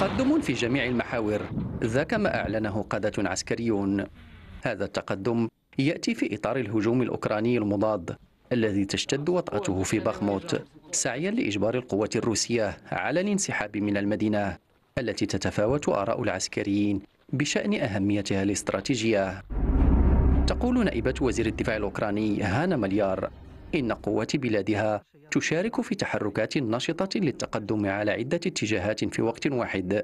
تقدم في جميع المحاور، ذاك ما أعلنه قادة عسكريون. هذا التقدم يأتي في إطار الهجوم الأوكراني المضاد الذي تشتد وطأته في بخموت، سعيا لإجبار القوات الروسية على الانسحاب من المدينة التي تتفاوت آراء العسكريين بشأن أهميتها الاستراتيجية. تقول نائبة وزير الدفاع الأوكراني هانا مليار إن قوات بلادها تشارك في تحركات نشطة للتقدم على عدة اتجاهات في وقت واحد،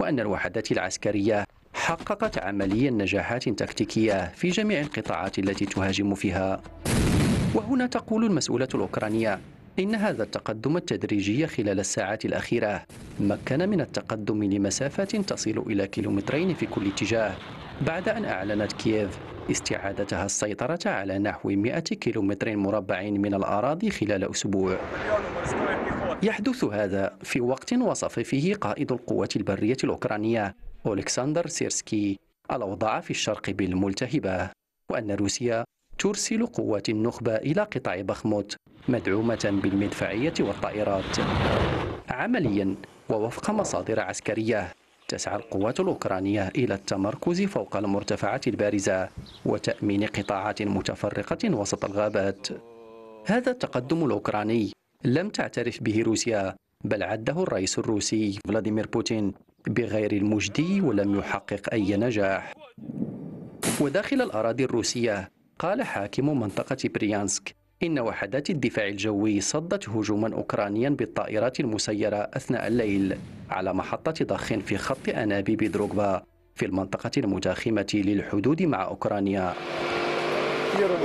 وأن الوحدات العسكرية حققت عمليا نجاحات تكتيكية في جميع القطاعات التي تهاجم فيها. وهنا تقول المسؤولة الأوكرانية إن هذا التقدم التدريجي خلال الساعات الأخيرة مكن من التقدم لمسافة تصل إلى كيلومترين في كل اتجاه، بعد أن أعلنت كييف استعادتها السيطرة على نحو 100 كيلومتر مربع من الأراضي خلال أسبوع. يحدث هذا في وقت وصف فيه قائد القوات البرية الأوكرانية أولكسندر سيرسكي الأوضاع في الشرق بالملتهبة، وأن روسيا ترسل قوات النخبة إلى قطاع بخموت مدعومة بالمدفعية والطائرات. عمليا ووفق مصادر عسكرية، تسعى القوات الأوكرانية إلى التمركز فوق المرتفعات البارزة وتأمين قطاعات متفرقة وسط الغابات. هذا التقدم الأوكراني لم تعترف به روسيا، بل عده الرئيس الروسي فلاديمير بوتين بغير المجدي ولم يحقق أي نجاح. وداخل الأراضي الروسية، قال حاكم منطقة بريانسك إن وحدات الدفاع الجوي صدت هجوما أوكرانيا بالطائرات المسيرة أثناء الليل على محطة ضخ في خط أنابيب دروغبا في المنطقة المتاخمة للحدود مع أوكرانيا.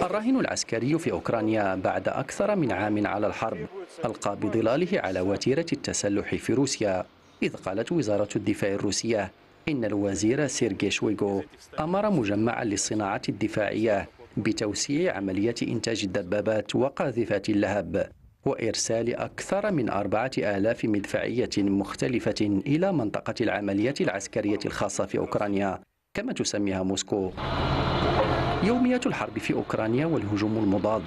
الراهن العسكري في أوكرانيا بعد أكثر من عام على الحرب ألقى بظلاله على وتيرة التسلح في روسيا، إذ قالت وزارة الدفاع الروسية إن الوزير سيرجي شويغو أمر مجمعا للصناعة الدفاعية بتوسيع عملية إنتاج الدبابات وقاذفات اللهب وإرسال أكثر من 4000 مدفعية مختلفة إلى منطقة العمليات العسكرية الخاصة في أوكرانيا كما تسميها موسكو. يوميات الحرب في أوكرانيا والهجوم المضاد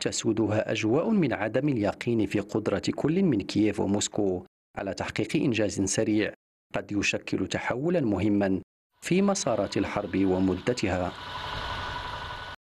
تسودها أجواء من عدم اليقين في قدرة كل من كييف وموسكو على تحقيق إنجاز سريع قد يشكل تحولا مهما في مسارات الحرب ومدتها.